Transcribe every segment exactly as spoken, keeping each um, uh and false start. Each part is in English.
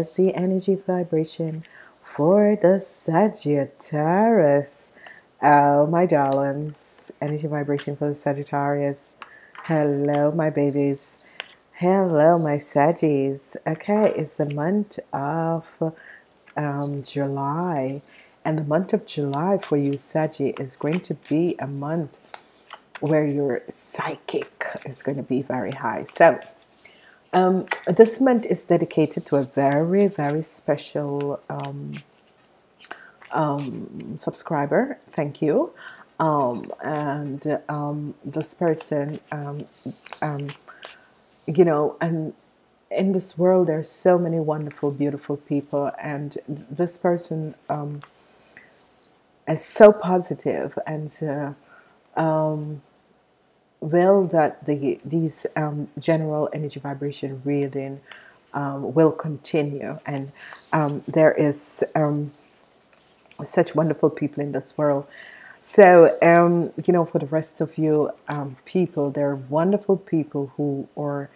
That's the energy vibration for the Sagittarius. Oh, my darlings. Energy vibration for the Sagittarius. Hello, my babies. Hello, my Saggies. Okay, it's the month of um, July. And the month of July for you, Saggy, is going to be a month where your psychic is going to be very high. So um, this month is dedicated to a very, very special um, um, subscriber. Thank you. Um, and um, this person, um, um, you know, and in this world, there's so many wonderful, beautiful people. And this person um, is so positive and uh, um will that the these um general energy vibration reading um will continue. And um there is um such wonderful people in this world. So um you know, for the rest of you um people, there are wonderful people who are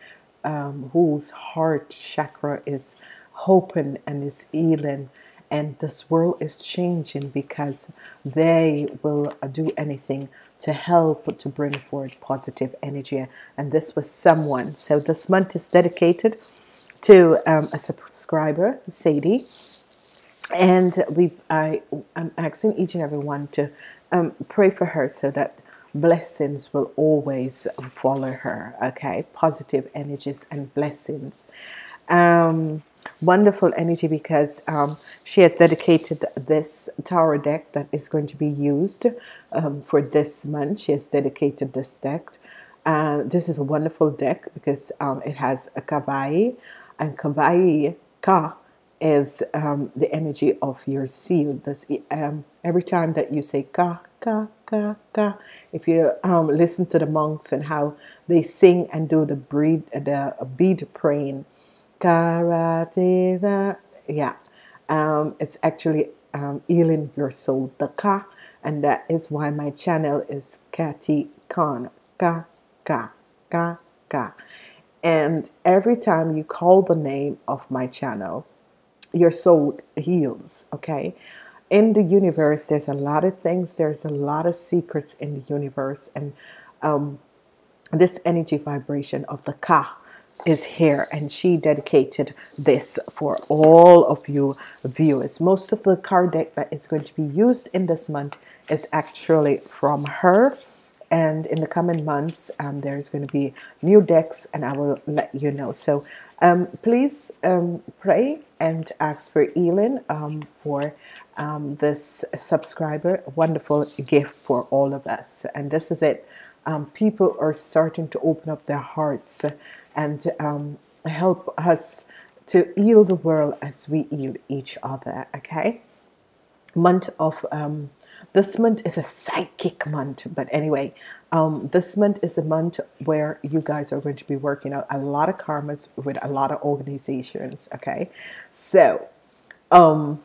um whose heart chakra is open and is healing. And this world is changing because they will do anything to help to bring forth positive energy. And this was someone. So this month is dedicated to um, a subscriber, Sadie. And we, I, I'm asking each and every one to um, pray for her so that blessings will always follow her. Okay, positive energies and blessings. Um, wonderful energy, because um, she had dedicated this tarot deck that is going to be used um, for this month. She has dedicated this deck. Uh, this is a wonderful deck because um, it has a Kathye, and Kathye Ka is um, the energy of your seal. This um, every time that you say Ka, Ka, Ka, Ka, if you um, listen to the monks and how they sing and do the breed, the bead praying. Yeah, um, it's actually um, healing your soul, the Ka, and that is why my channel is Kathye Kaan, Ka, Ka, Ka, Ka. And every time you call the name of my channel, your soul heals, okay? In the universe, there's a lot of things, there's a lot of secrets in the universe, and um, this energy vibration of the Ka is here, and she dedicated this for all of you viewers. Most of the card deck that is going to be used in this month is actually from her, and in the coming months um, there's going to be new decks, and I will let you know. So um, please um, pray and ask for Elin um, for um, this subscriber, a wonderful gift for all of us. And this is it. Um, people are starting to open up their hearts and um, help us to heal the world as we heal each other, okay? Month of, um, this month is a psychic month, but anyway, um, this month is a month where you guys are going to be working out a lot of karmas with a lot of organizations, okay? So, um,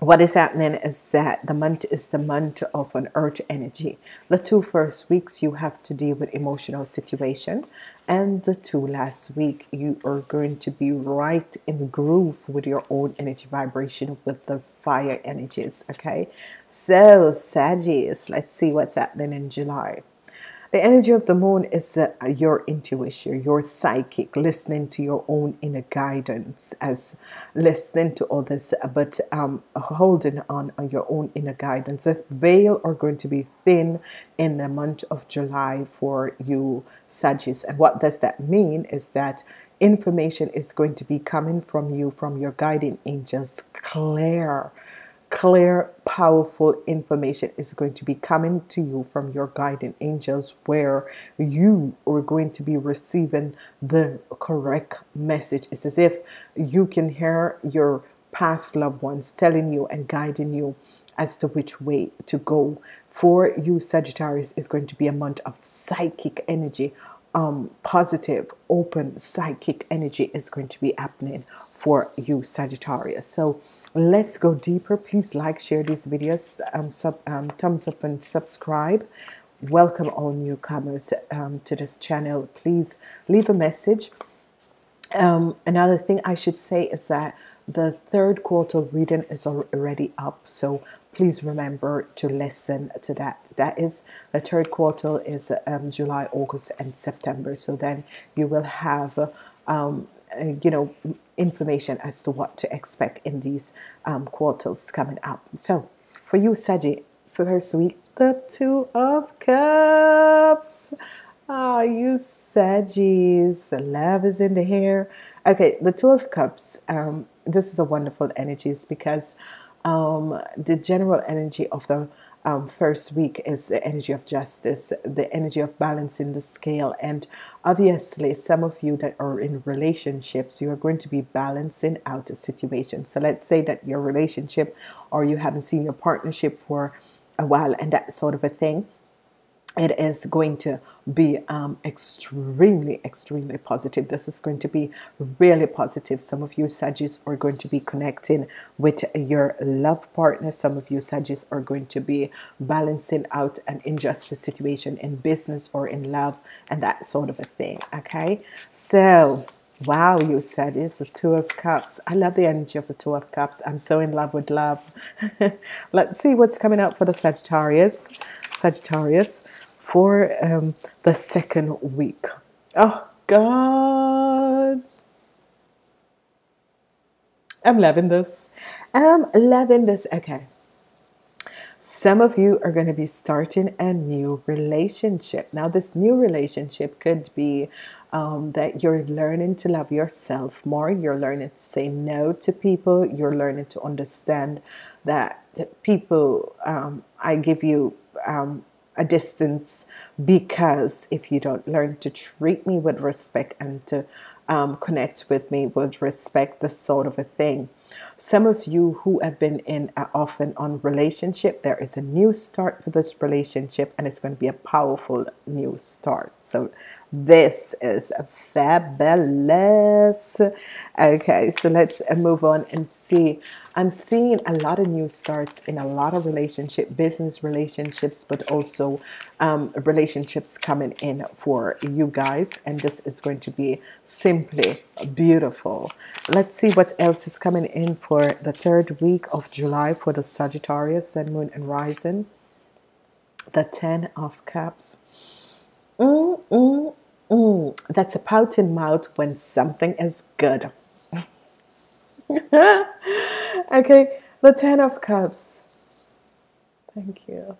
what is happening is that the month is the month of an earth energy. The two first weeks you have to deal with emotional situation, and the two last week you are going to be right in groove with your own energy vibration with the fire energies. Okay, so Saggies, let's see what's happening in July. The energy of the moon is uh, your intuition, your psychic, listening to your own inner guidance, as listening to others, but um, holding on on your own inner guidance. The veil are going to be thin in the month of July for you, Saggies. And what does that mean is that information is going to be coming from you, from your guiding angels. Claire. Clear, powerful information is going to be coming to you from your guiding angels, where you are going to be receiving the correct message. It's as if you can hear your past loved ones telling you and guiding you as to which way to go. For you, Sagittarius, is going to be a month of psychic energy. Um, positive, open, psychic energy is going to be happening for you, Sagittarius. So let's go deeper. Please like, share these videos, um, sub, um, thumbs up and subscribe. Welcome all newcomers um, to this channel. Please leave a message Um, another thing I should say is that the third quarter reading is already up, so please remember to listen to that. That is, the third quarter is um, July, August, and September. So then you will have, um, you know, information as to what to expect in these um, quarters coming up. So for you, Sadie, for her week, the Two of Cups. Ah, oh, you Saggies, the love is in the hair. Okay, the Two of Cups, um, this is a wonderful energy. It's because um, the general energy of the um, first week is the energy of justice, the energy of balancing the scale. And obviously, some of you that are in relationships, you are going to be balancing out a situation. So let's say that your relationship, or you haven't seen your partnership for a while and that sort of a thing. It is going to be um, extremely, extremely positive. This is going to be really positive. Some of you Saggies are going to be connecting with your love partner. Some of you Saggies are going to be balancing out an injustice situation in business or in love and that sort of a thing. Okay, so wow, you Saggies, the Two of Cups. I love the energy of the Two of Cups. I'm so in love with love. Let's see what's coming up for the Sagittarius. Sagittarius. For um, the second week. Oh God, I'm loving this. I'm loving this. Okay, some of you are going to be starting a new relationship. Now this new relationship could be um, that you're learning to love yourself more. You're learning to say no to people. You're learning to understand that people, um, I give you um, a distance, because if you don't learn to treat me with respect and to um, connect with me with respect, this sort of a thing. Some of you who have been in an off and on relationship, there is a new start for this relationship, and it's going to be a powerful new start. So this is fabulous. Okay, so let's move on and see. I'm seeing a lot of new starts in a lot of relationship, business relationships, but also um, relationships coming in for you guys. And this is going to be simply beautiful. Let's see what else is coming in for the third week of July for the Sagittarius, Sun, Moon, and Rising. The Ten of Cups. Mm, mm, mm. That's a pouting mouth when something is good. Okay, the Ten of Cups. Thank you.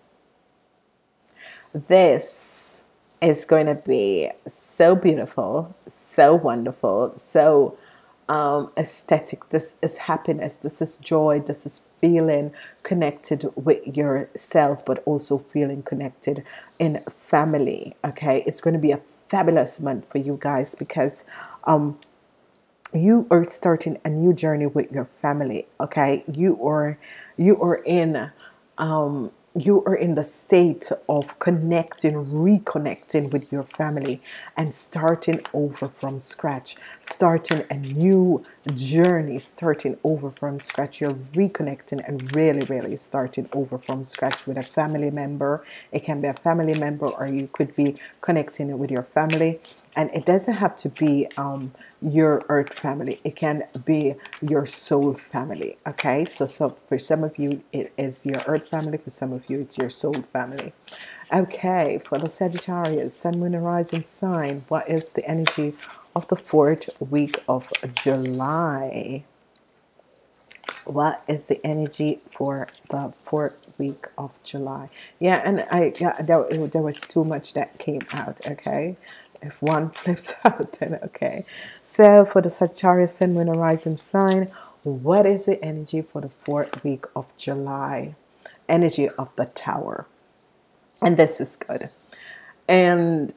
This is going to be so beautiful, so wonderful, so um, aesthetic. This is happiness. This is joy. This is feeling connected with yourself, but also feeling connected in family. Okay, it's going to be a fabulous month for you guys, because um, you are starting a new journey with your family. Okay, you are you are in um, you are in the state of connecting, reconnecting with your family and starting over from scratch, starting a new journey, starting over from scratch. You're reconnecting and really, really starting over from scratch with a family member. It can be a family member, or you could be connecting with your family. And it doesn't have to be um, your earth family. It can be your soul family. Okay, so, so for some of you, it is your earth family. For some of you, it's your soul family. Okay, for the Sagittarius, Sun, Moon, and Rising sign, what is the energy of the fourth week of July? What is the energy for the fourth week of July? Yeah, and I yeah, there, there was too much that came out, okay? If one flips out, then okay. So for the Sagittarius, Sun, Moon, and Rising sign, what is the energy for the fourth week of July? Energy of the Tower. And this is good. And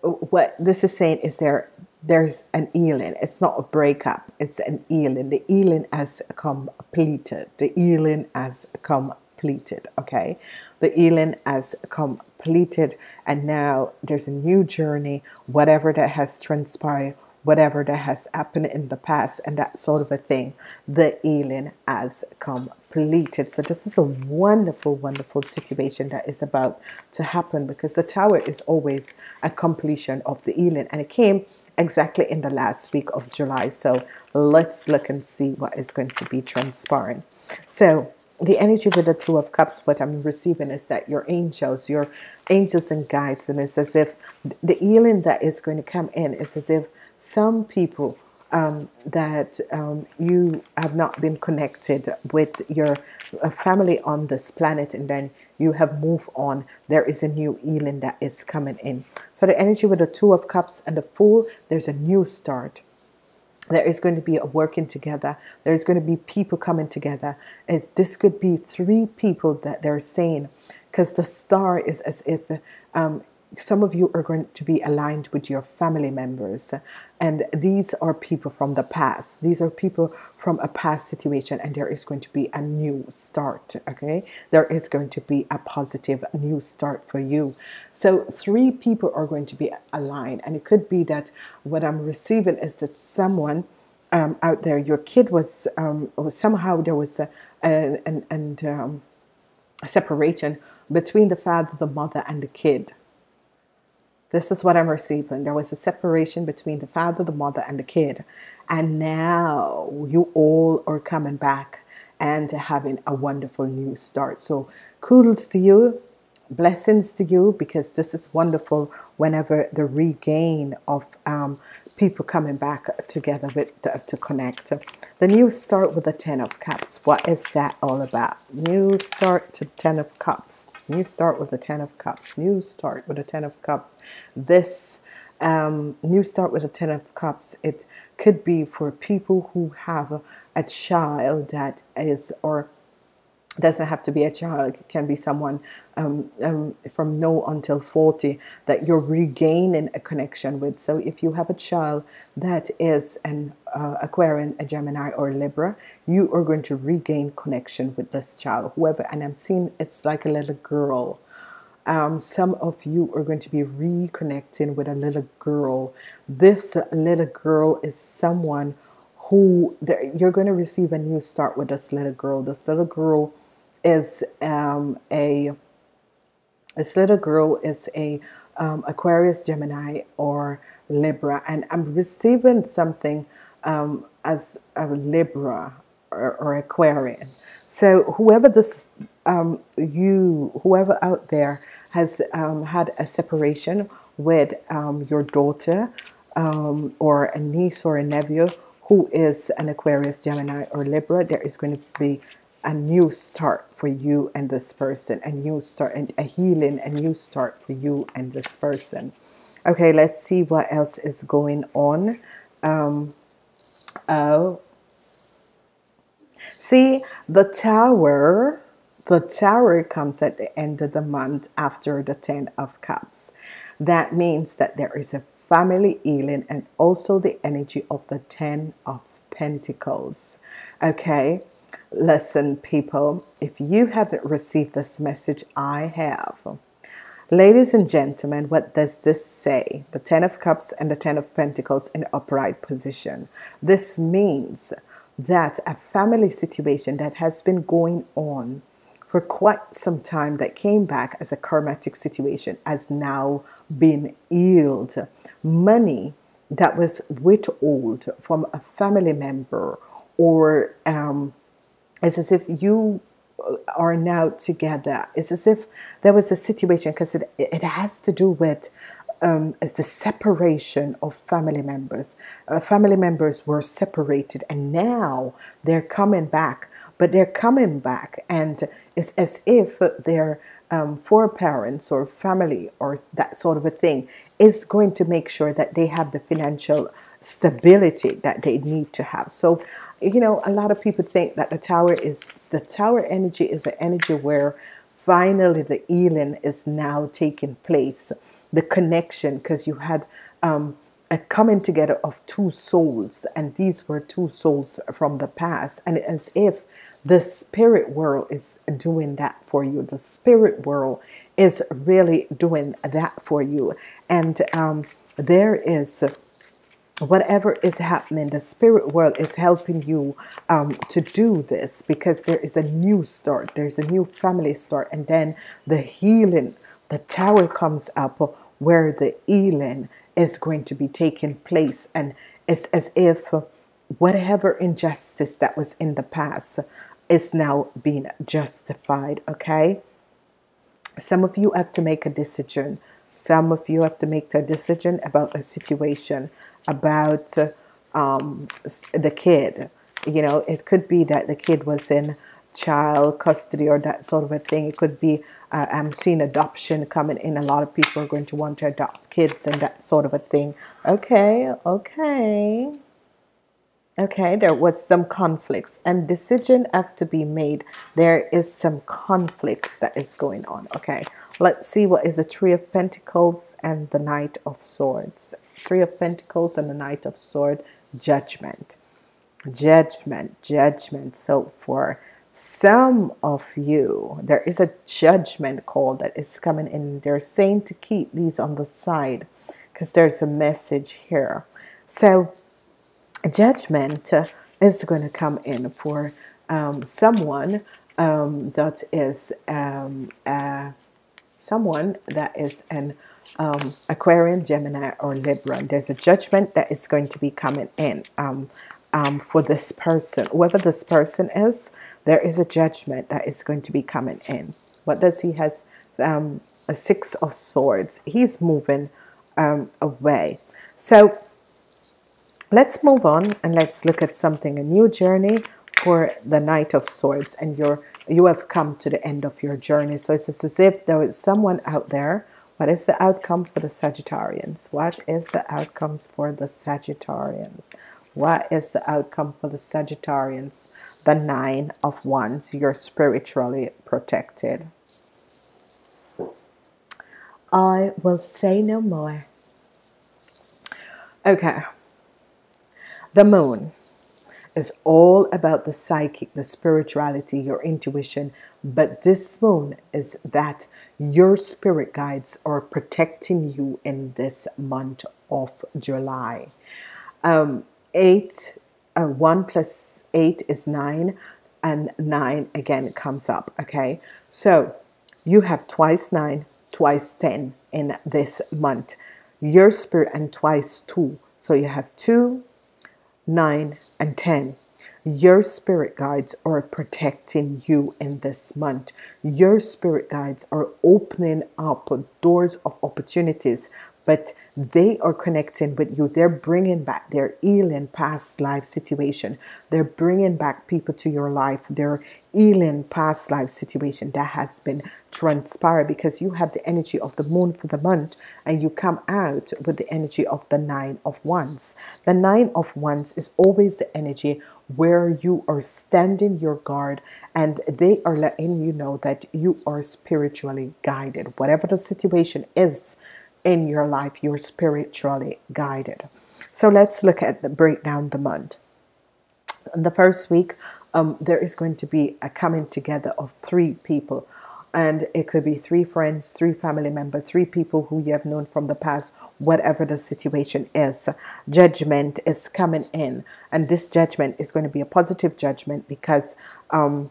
what this is saying is there there's an healing. It's not a breakup, it's an healing. The healing has completed. The healing has completed. Okay. The healing has completed. Completed, and now there's a new journey, whatever that has transpired, whatever that has happened in the past and that sort of a thing. The healing has completed. So this is a wonderful, wonderful situation that is about to happen, because the Tower is always a completion of the healing, and it came exactly in the last week of July. So let's look and see what is going to be transpiring. So the energy with the Two of Cups, what I'm receiving is that your angels, your angels and guides, and it's as if the healing that is going to come in, it's as if some people um, that um, you have not been connected with your family on this planet, and then you have moved on, there is a new healing that is coming in. So the energy with the Two of Cups and the Fool, there's a new start. There is going to be a working together. There is going to be people coming together. And this could be three people that they're saying, because the star is as if um, some of you are going to be aligned with your family members. And these are people from the past. These are people from a past situation, and there is going to be a new start. Okay, there is going to be a positive new start for you. So three people are going to be aligned, and it could be that what I'm receiving is that someone um, out there, your kid was, um, or somehow there was a, an, an, an um, separation between the father, the mother, and the kid. This is what I'm receiving. There was a separation between the father, the mother, and the kid. And now you all are coming back and having a wonderful new start. So kudos to you. Blessings to you, because this is wonderful whenever the regain of um, people coming back together with the, to connect. The new start with the Ten of Cups. What is that all about? New start to Ten of Cups. New start with the Ten of Cups. New start with the Ten of Cups. This um, new start with the Ten of Cups, it could be for people who have a child that is, or doesn't have to be a child, it can be someone um, um, from now until forty that you're regaining a connection with. So if you have a child that is an uh, Aquarian, a Gemini, or a Libra, you are going to regain connection with this child, whoever. And I'm seeing it's like a little girl. Um, some of you are going to be reconnecting with a little girl. This little girl is someone who you're going to receive a new start with. This little girl, this little girl is um, a this little girl is a um, Aquarius, Gemini, or Libra, and I'm receiving something um, as a Libra or, or Aquarian. So whoever this um, you whoever out there has um, had a separation with um, your daughter um, or a niece or a nephew who is an Aquarius, Gemini, or Libra, there is going to be a new start for you and this person, a new start and a healing, a new start for you and this person. Okay, let's see what else is going on. Um, oh, see the Tower. The Tower comes at the end of the month after the Ten of Cups. That means that there is a family healing, and also the energy of the Ten of Pentacles. Okay, listen people, if you haven't received this message, I have. Ladies and gentlemen, what does this say? The Ten of Cups and the Ten of Pentacles in upright position. This means that a family situation that has been going on for quite some time, that came back as a karmatic situation, has now been healed. Money that was withheld from a family member, or um, it's as if you are now together. It's as if there was a situation, because it, it has to do with Um, is the separation of family members. Uh, family members were separated, and now they're coming back, but they're coming back, and it's as if their um, foreparents or family or that sort of a thing is going to make sure that they have the financial stability that they need to have. So, you know, a lot of people think that the tower is, the tower energy is an energy where finally the healing is now taking place. The connection, because you had um, a coming together of two souls, and these were two souls from the past, and as if the spirit world is doing that for you. The spirit world is really doing that for you, and um, there is whatever is happening, the spirit world is helping you um, to do this, because there is a new start, there's a new family start, and then the healing. The Tower comes up where the healing is going to be taking place, and it's as if whatever injustice that was in the past is now being justified. Okay, some of you have to make a decision. Some of you have to make a decision about a situation, about um, the kid. You know, it could be that the kid was in child custody or that sort of a thing. It could be uh, I'm seeing adoption coming in. A lot of people are going to want to adopt kids and that sort of a thing. Okay, okay. Okay, there was some conflicts and decision have to be made. There is some conflicts that is going on. Okay, let's see what is the Three of Pentacles and the Knight of Swords. Three of Pentacles and the Knight of Swords. Judgment, judgment, judgment. So for some of you, there is a judgment call that is coming in. They're saying to keep these on the side because there's a message here. So judgment is going to come in for um, someone um, that is um, uh, someone that is an um, Aquarian, Gemini, or Libra. There's a judgment that is going to be coming in um, um, for this person. Whoever this person is, there is a judgment that is going to be coming in. What does he has? Um, a Six of Swords. He's moving um, away. So let's move on and let's look at something, a new journey for the Knight of Swords, and you're, you have come to the end of your journey. So it's as if there is someone out there. What is the outcome for the Sagittarians? What is the outcomes for the Sagittarians? What is the outcome for the Sagittarians? The Nine of Wands. You're spiritually protected. I will say no more. Okay. The moon is all about the psychic, the spirituality, your intuition. But this moon is that your spirit guides are protecting you in this month of July. Um, eight, uh, one plus eight is nine, and nine again comes up. Okay, so you have twice nine, twice ten in this month. Your spirit and twice two, so you have two. Nine and ten. Your spirit guides are protecting you in this month. Your spirit guides are opening up doors of opportunities, but they are connecting with you. They're bringing back their healing past life situation. They're bringing back people to your life. They're healing past life situation that has been transpired, because you have the energy of the moon for the month and you come out with the energy of the Nine of Wands. The Nine of Wands is always the energy where you are standing your guard, and they are letting you know that you are spiritually guided. Whatever the situation is in your life, you're spiritually guided. So let's look at the breakdown the month. In the first week, um, there is going to be a coming together of three people, and it could be three friends, three family members, three people who you have known from the past, whatever the situation is. Judgment is coming in, and this judgment is going to be a positive judgment, because um,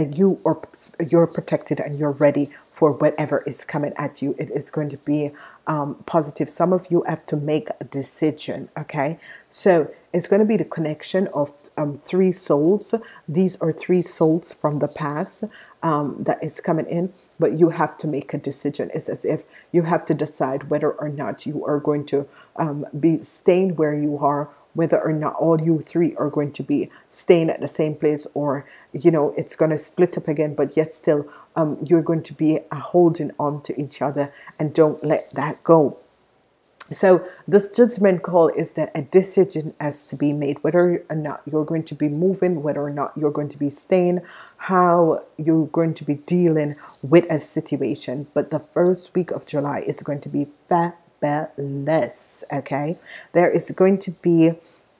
you are you're protected and you're ready for whatever is coming at you. It is going to be um, positive. Some of you have to make a decision. Okay, so it's going to be the connection of um, three souls. These are three souls from the past um, that is coming in, but you have to make a decision. It's as if you have to decide whether or not you are going to um, be staying where you are, whether or not all you three are going to be staying at the same place, or, you know, it's going to split up again, but yet still um, you're going to be uh, holding on to each other, and don't let that go. So this judgment call is that a decision has to be made, whether or not you're going to be moving, whether or not you're going to be staying, how you're going to be dealing with a situation. But the first week of July is going to be fabulous. Okay, there is going to be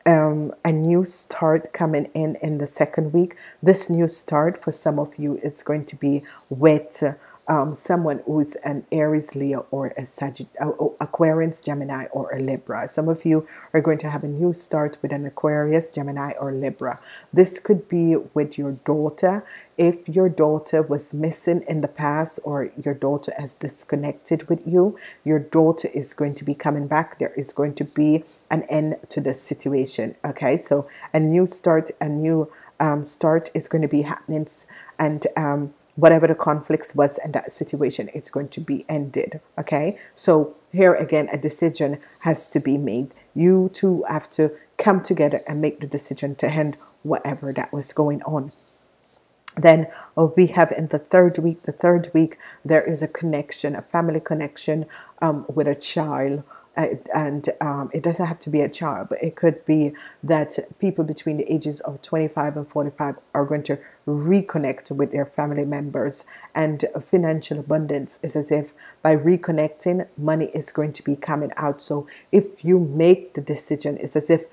um, a new start coming in in the second week. This new start for some of you, it's going to be with um, someone who's an Aries, Leo, or a Sagittarius, Aquarius, Gemini, or a Libra. Some of you are going to have a new start with an Aquarius, Gemini, or Libra. This could be with your daughter. If your daughter was missing in the past, or your daughter has disconnected with you, your daughter is going to be coming back. There is going to be an end to the situation. Okay, so a new start, a new um, start is going to be happening, and um, whatever the conflicts was in that situation, it's going to be ended. Okay, so here again, a decision has to be made. You two have to come together and make the decision to end whatever that was going on. Then oh, we have in the third week, the third week, there is a connection, a family connection um, with a child. Uh, and um, it doesn't have to be a child, but it could be that people between the ages of twenty-five and forty-five are going to reconnect with their family members. And financial abundance is as if by reconnecting, money is going to be coming out. So if you make the decision, it's as if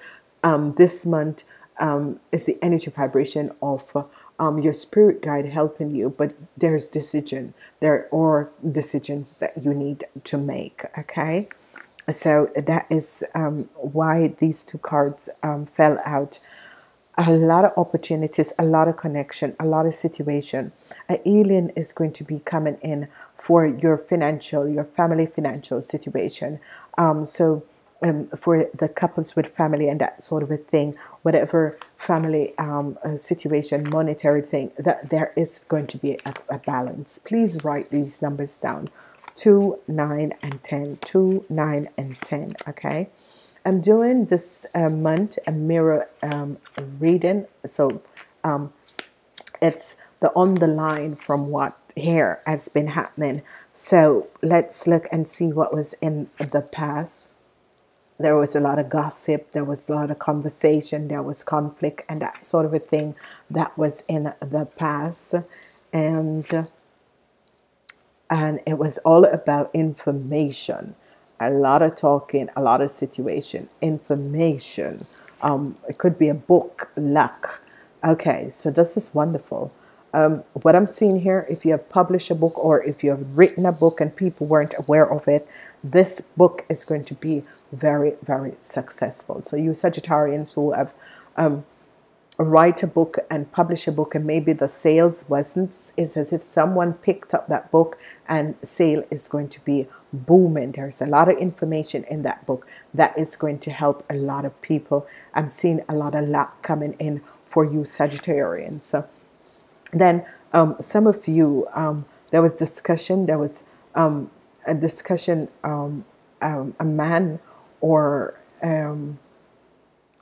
um, this month um, is the energy vibration of uh, Um, your spirit guide helping you, but there's decision. There are decisions that you need to make. Okay, so that is um, why these two cards um, fell out. A lot of opportunities, a lot of connection, a lot of situation. An alien is going to be coming in for your financial, your family financial situation. Um, so. Um, for the couples with family and that sort of a thing, whatever family um, uh, situation, monetary thing, that there is going to be a, a balance. Please write these numbers down, two, nine, and ten, two, nine, and ten, okay? I'm doing this uh, month a mirror um, reading, so um, it's the on the line from what here has been happening. So let's look and see what was in the past. There was a lot of gossip, there was a lot of conversation, there was conflict and that sort of a thing that was in the past. And, and it was all about information. A lot of talking, a lot of situation, information. Um, it could be a book, luck. Okay, so this is wonderful. Um, what I'm seeing here, if you have published a book or if you have written a book and people weren't aware of it, this book is going to be very, very successful. So you Sagittarians who have um, write a book and publish a book and maybe the sales wasn't, it's as if someone picked up that book and sale is going to be booming. There's a lot of information in that book that is going to help a lot of people. I'm seeing a lot of luck coming in for you Sagittarians. So then um, some of you, um, there was discussion, there was um, a discussion, um, um, a man or um,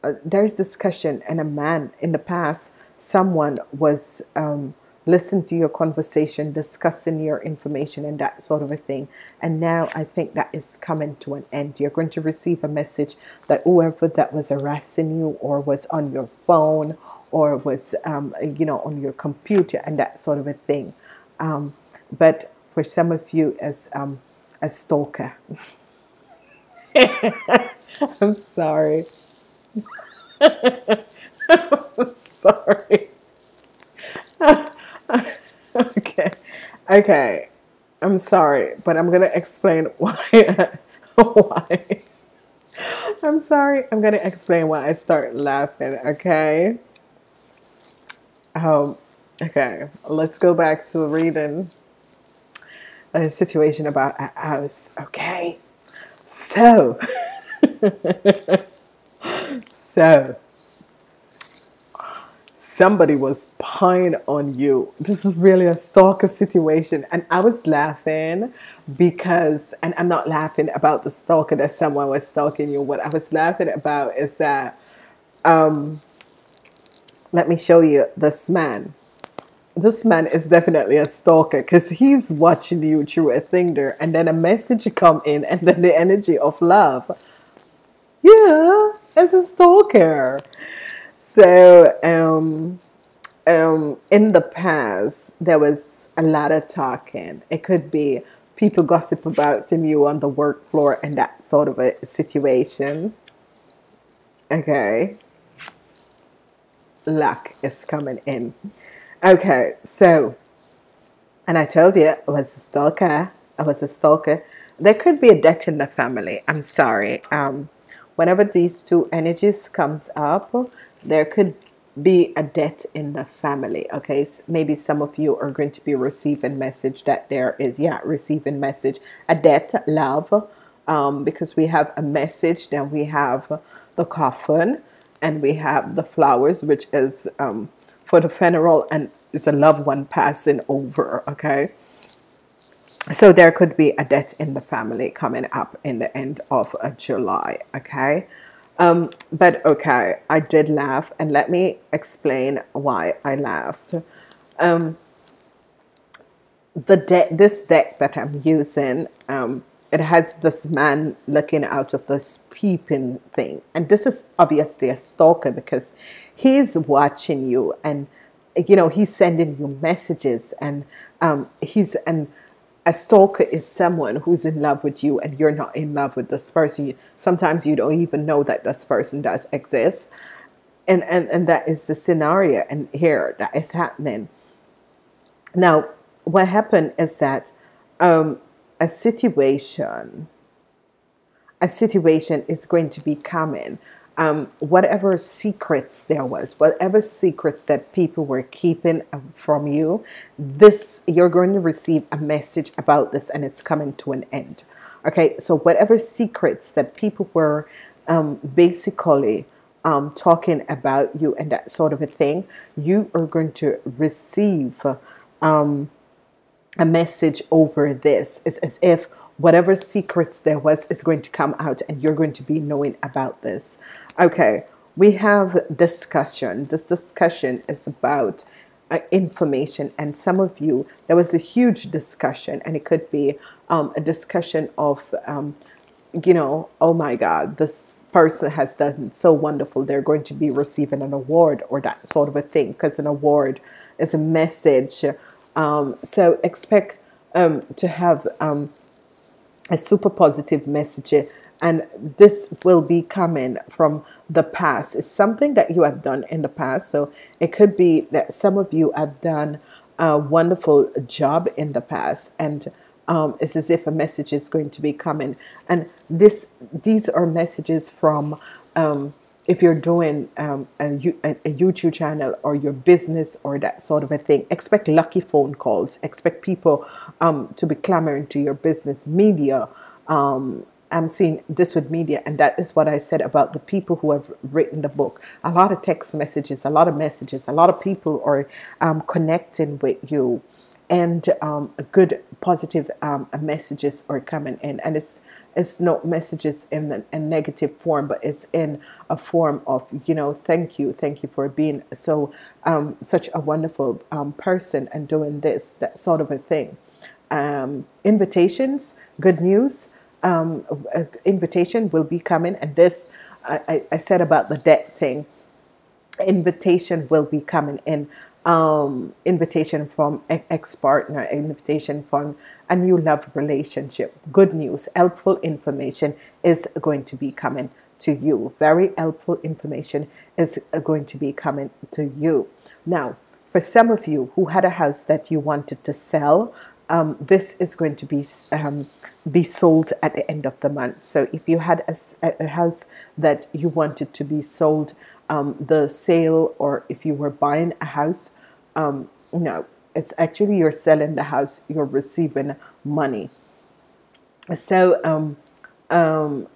uh, there's discussion and a man in the past, someone was um, listening to your conversation, discussing your information and that sort of a thing. And now I think that is coming to an end. You're going to receive a message that whoever that was harassing you or was on your phone or was, um, you know, on your computer and that sort of a thing. Um, but for some of you as um, a stalker, I'm sorry. I'm sorry. Okay. Okay. I'm sorry, but I'm going to explain why. Why? I'm sorry. I'm going to explain why I start laughing. Okay. Um, okay, let's go back to reading a situation about a house. Okay, so, so, somebody was pine on you. This is really a stalker situation. And I was laughing because, and I'm not laughing about the stalker that someone was stalking you. What I was laughing about is that, um, let me show you this man. This man is definitely a stalker because he's watching you through a thing there. And then a message come in and then the energy of love. Yeah, as a stalker. So um, um, in the past, there was a lot of talking. It could be people gossip about you on the work floor and that sort of a situation. Okay. Luck is coming in. Okay, so And I told you I was a stalker. I was a stalker. There could be a death in the family. I'm sorry. Um, whenever these two energies comes up, there could be a death in the family. Okay, so maybe some of you are going to be receiving message that there is, yeah, receiving message, a death, love, um, because we have a message, then we have the coffin, and we have the flowers, which is um, for the funeral, and it's a loved one passing over. Okay, so there could be a death in the family coming up in the end of uh, July. Okay. Um, but okay, I did laugh, and let me explain why I laughed. Um, the deck, this deck that I'm using, um, it has this man looking out of this peeping thing, and this is obviously a stalker because he's watching you, and you know he's sending you messages, and um, he's and. A stalker is someone who's in love with you and you're not in love with this person. Sometimes you don't even know that this person does exist. And, and, and that is the scenario and here that is happening. Now, what happened is that um, a situation, a situation is going to be coming. Um, whatever secrets there was, whatever secrets that people were keeping from you, this, you're going to receive a message about this, and it's coming to an end. Okay, so whatever secrets that people were um, basically um, talking about you and that sort of a thing, you are going to receive um, a message over this. It's as if whatever secrets there was is going to come out, and you're going to be knowing about this. Okay, we have discussion. This discussion is about uh, information, and some of you, there was a huge discussion, and it could be um, a discussion of, um, you know, oh my God, this person has done so wonderful. They're going to be receiving an award or that sort of a thing, because an award is a message. Um, so expect um, to have um, a super positive message, and this will be coming from the past. It's something that you have done in the past. So it could be that some of you have done a wonderful job in the past, and um, it's as if a message is going to be coming. And this, these are messages from um, if you're doing um, a, a YouTube channel or your business or that sort of a thing, expect lucky phone calls, expect people um, to be clamoring to your business. Media, um, I'm seeing this with media, and that is what I said about the people who have written the book. A lot of text messages, a lot of messages, a lot of people are um, connecting with you, and um, good positive um, messages are coming in, and it's it's not messages in a negative form, but it's in a form of, you know, thank you, thank you for being so um, such a wonderful um, person and doing this, that sort of a thing. Um, invitations, good news, um, uh, invitation will be coming, and this I, I, I said about the debt thing. Invitation will be coming in. Um, invitation from ex-partner, invitation from a new love relationship, good news, helpful information is going to be coming to you. Very helpful information is going to be coming to you. Now, for some of you who had a house that you wanted to sell, um, this is going to be um, be sold at the end of the month. So if you had a, a house that you wanted to be sold, um, the sale, or if you were buying a house, um, no, it's actually you're selling the house, you're receiving money. So um, um,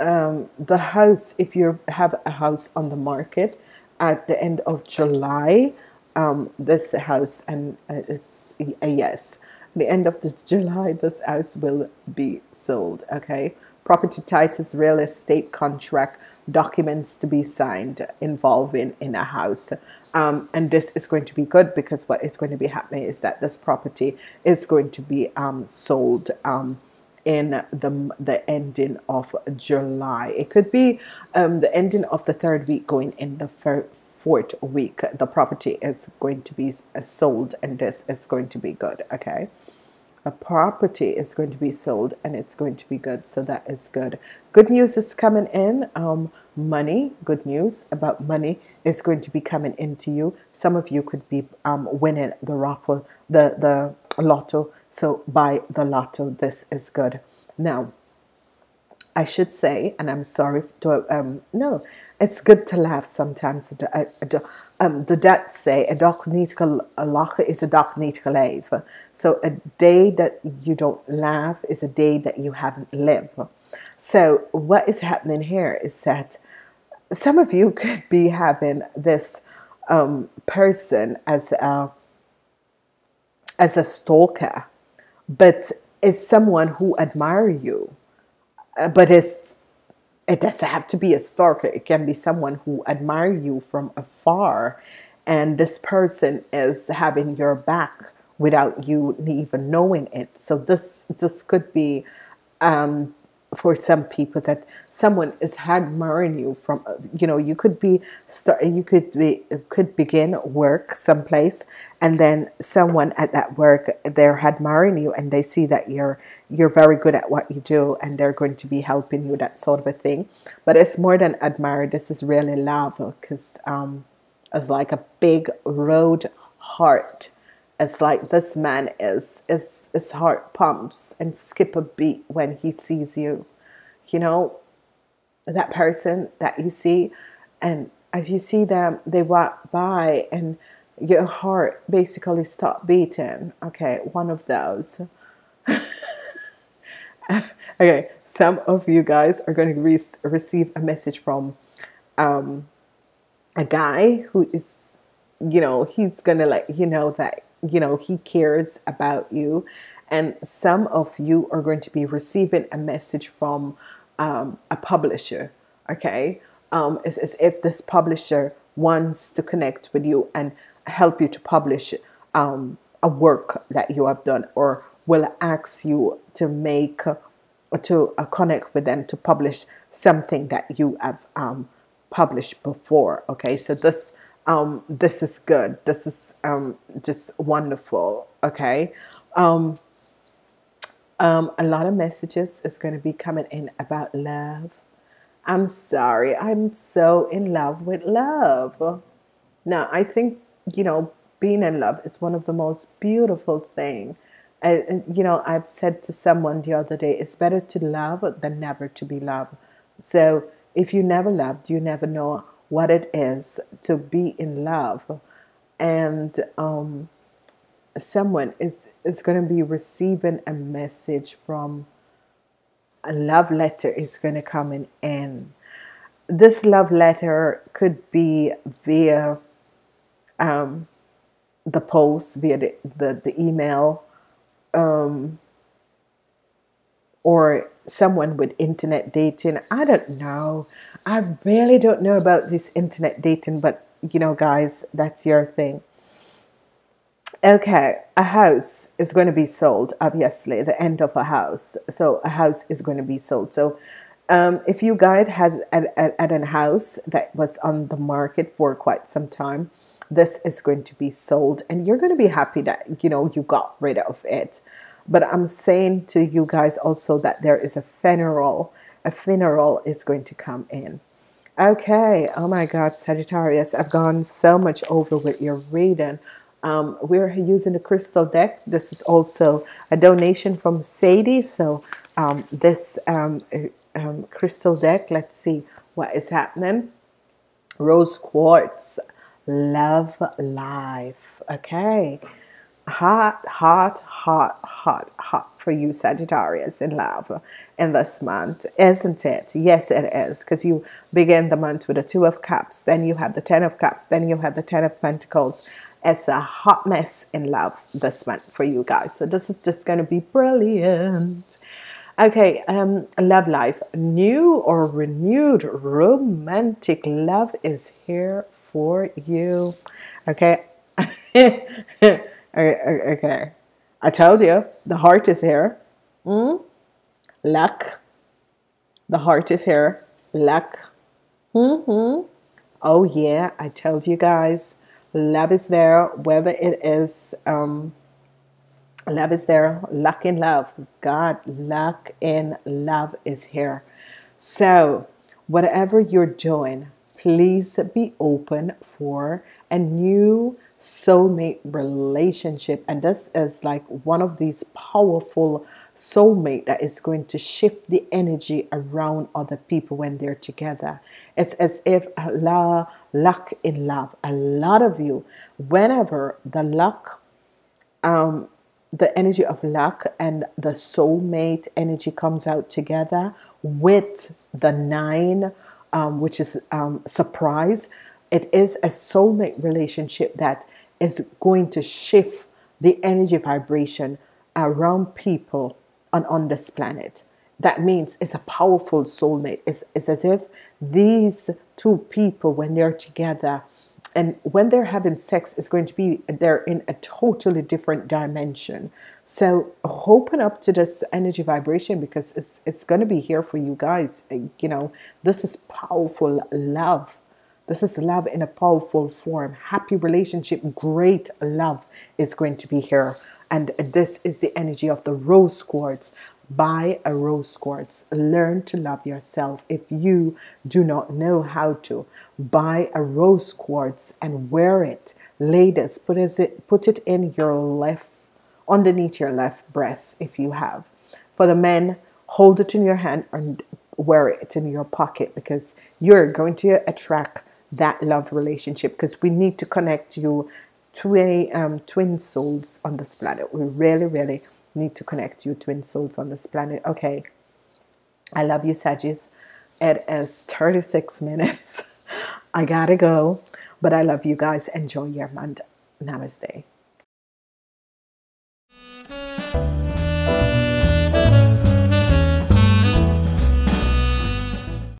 um, the house, if you have a house on the market at the end of July, um, this house, and uh, it's a yes, at the end of this July, this house will be sold. Okay. Property titles, real estate contract, documents to be signed involving in a house. Um, and this is going to be good, because what is going to be happening is that this property is going to be um, sold um, in the, the ending of July. It could be um, the ending of the third week going in the fourth week. The property is going to be sold, and this is going to be good. Okay. A property is going to be sold, and it's going to be good, so that is good. Good news is coming in. Um, money, good news about money is going to be coming into you. Some of you could be um, winning the raffle, the the lotto, so buy the lotto. This is good. Now, I should say, and I'm sorry to, um, no, it's good to laugh sometimes. Um, the Dutch say, a dag niet lachen is a dag niet leven. So a day that you don't laugh is a day that you haven't lived. So what is happening here is that some of you could be having this um, person as a, as a stalker, but it's someone who admires you. But it's, it doesn't have to be a stalker. It can be someone who admires you from afar. And this person is having your back without you even knowing it. So this, this could be um, for some people that someone is admiring you from, you know, you could be, you could be, could begin work someplace, and then someone at that work, they're admiring you and they see that you're, you're very good at what you do, and they're going to be helping you, that sort of a thing. But it's more than admire. This is really love, because um, it's like a big road heart. It's like this man is, is, his heart pumps and skip a beat when he sees you. You know, that person that you see, and as you see them, they walk by and your heart basically stops beating. Okay, one of those. Okay, some of you guys are going to re receive a message from um, a guy who is, you know, he's going to let you know that, you know, he cares about you. And some of you are going to be receiving a message from um, a publisher. Okay, um, it's as if this publisher wants to connect with you and help you to publish um, a work that you have done, or will ask you to make to uh, connect with them to publish something that you have um, published before. Okay, so this Um, this is good. This is um, just wonderful. Okay. Um, um, a lot of messages is going to be coming in about love. I'm sorry. I'm so in love with love. Now, I think, you know, being in love is one of the most beautiful things. And, and, you know, I've said to someone the other day, it's better to love than never to be loved. So if you never loved, you never know what it is to be in love. And um, someone is, is going to be receiving a message from a love letter is going to come in, in. This love letter could be via um, the post, via the, the, the email, um, or someone with internet dating. I don't know. I really don't know about this internet dating, but you know, guys, that's your thing. Okay, a house is going to be sold, obviously, the end of a house. So a house is going to be sold. So um, if you guys had at an house that was on the market for quite some time, this is going to be sold, and you're going to be happy that, you know, you got rid of it. But I'm saying to you guys also that there is a funeral. A funeral is going to come in. Okay. Oh my God, Sagittarius. I've gone so much over with your reading. Um, we're using the crystal deck. This is also a donation from Sadie. So um, this um, um, crystal deck, let's see what is happening. Rose quartz, love life. Okay. Hot, hot, hot, hot, hot for you, Sagittarius, in love in this month, isn't it? Yes, it is, because you begin the month with the Two of Cups, then you have the Ten of Cups, then you have the Ten of Pentacles. It's a hot mess in love this month for you guys. So this is just going to be brilliant. Okay, um, love life. New or renewed romantic love is here for you. Okay. Okay, I told you, the heart is here. Mm? Luck. The heart is here. Luck. Mm-hmm. Oh yeah, I told you guys, love is there. Whether it is, um, love is there. Luck in love. God, luck in love is here. So whatever you're doing, please be open for a new soulmate relationship. And this is like one of these powerful soulmate that is going to shift the energy around other people when they're together. It's as if Allah, luck in love. A lot of you, whenever the luck, um, the energy of luck and the soulmate energy comes out together with the nine, um, which is um, surprise, it is a soulmate relationship that is going to shift the energy vibration around people and on this planet. That means it's a powerful soulmate. It's, it's as if these two people, when they're together and when they're having sex, is going to be, they're in a totally different dimension. So open up to this energy vibration, because it's, it's going to be here for you guys. You know, this is powerful love. This is love in a powerful form. Happy relationship, great love is going to be here. And this is the energy of the rose quartz. Buy a rose quartz. Learn to love yourself. If you do not know how to, buy a rose quartz and wear it. Ladies, put it, put it in your left, underneath your left breast if you have. For the men, hold it in your hand and wear it in your pocket, because you're going to attract that love relationship, because we need to connect you Twin, um, twin souls on this planet. We really, really need to connect you twin souls on this planet. Okay. I love you, Sagis. It is thirty-six minutes. I gotta go. But I love you guys. Enjoy your month. Namaste.